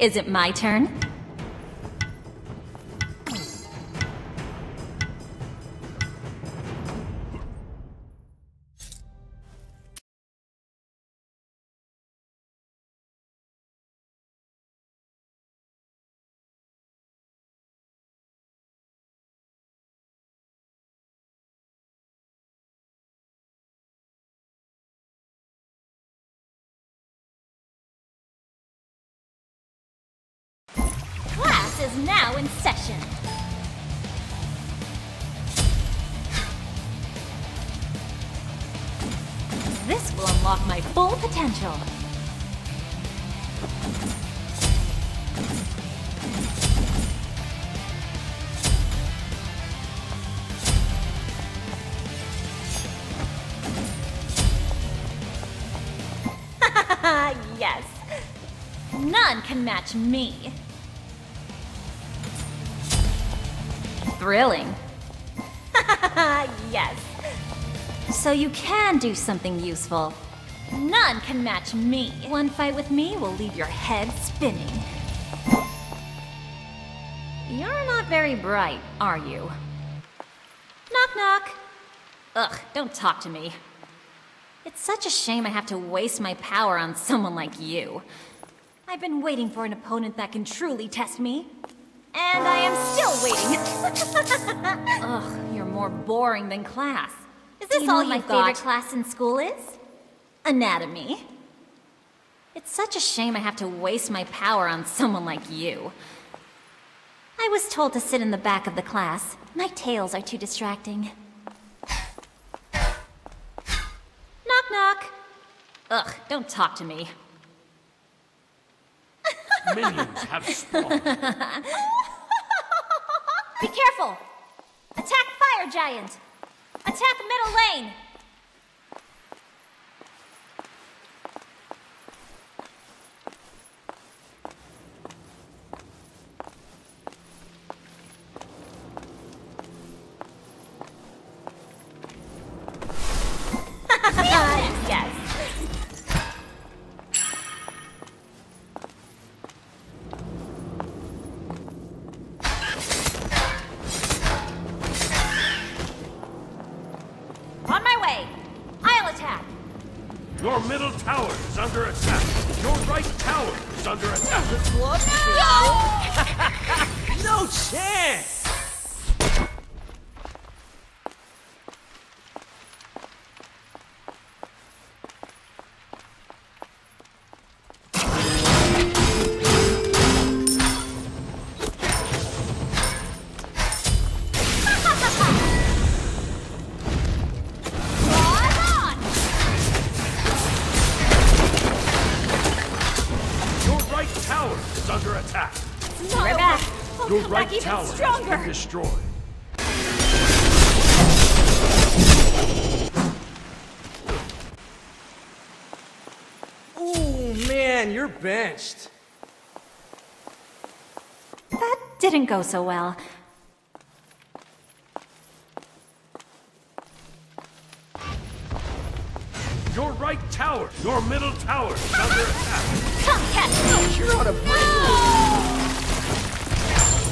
Is it my turn? Is now in session. This will unlock my full potential. Yes. None can match me. Thrilling. Yes. So you can do something useful. None can match me. One fight with me will leave your head spinning. You're not very bright, are you? Knock knock. Ugh, don't talk to me. It's such a shame I have to waste my power on someone like you. I've been waiting for an opponent that can truly test me. And I am still waiting. Ugh, you're more boring than class. Is this all my favorite class in school is? Anatomy. It's such a shame I have to waste my power on someone like you. I was told to sit in the back of the class. My tales are too distracting. Knock knock. Ugh, don't talk to me. Minions have spawned. Be careful! Attack Fire Giant! Attack Middle Lane! Destroyed. Oh man, you're benched. That didn't go so well. Your right tower, your middle tower is under attack. Come catch me! You're on a break.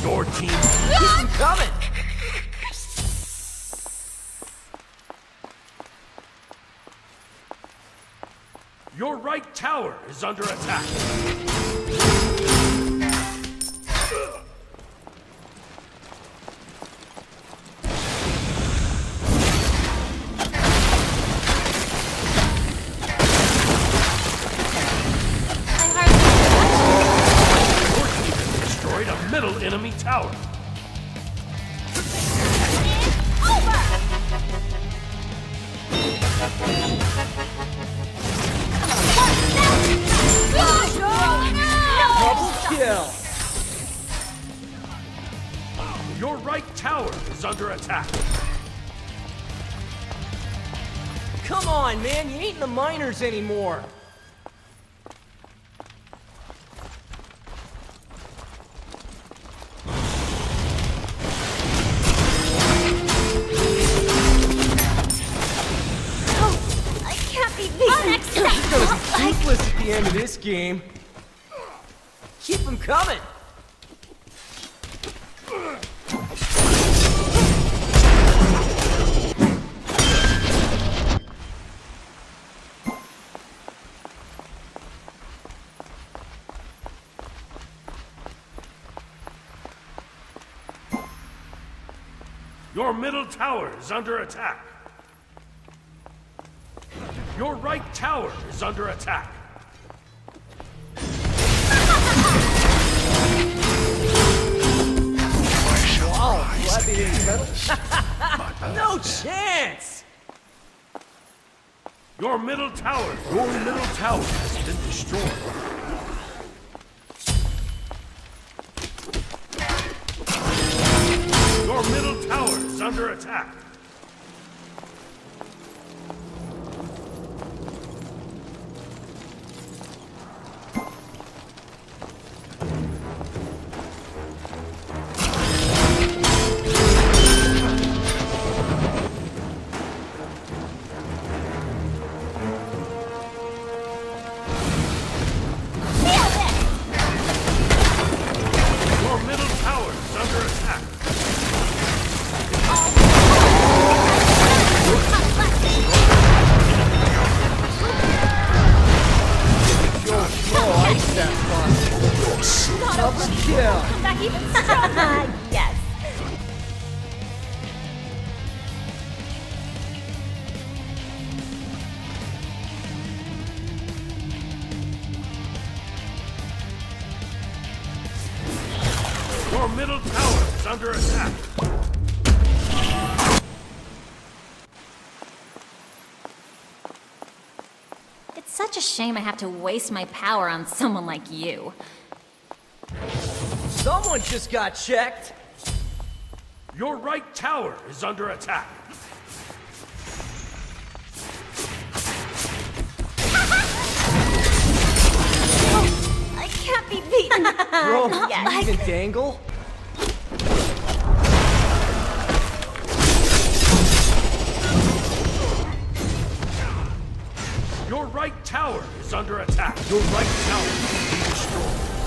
Your team isn't coming! Your right tower is under attack! Tower. It's over. Double kill. Your right tower is under attack. Come on, man, you ain't in the minors anymore. Game. Keep them coming! Your middle tower is under attack. Your right tower is under attack. No chance! Your middle tower has been destroyed. Your middle tower is under attack. Your middle tower is under attack. It's such a shame I have to waste my power on someone like you. Someone just got checked. Your right tower is under attack. Oh, I can't be beaten. Bro, you even dangle? Your right tower is under attack. Your right tower is destroyed.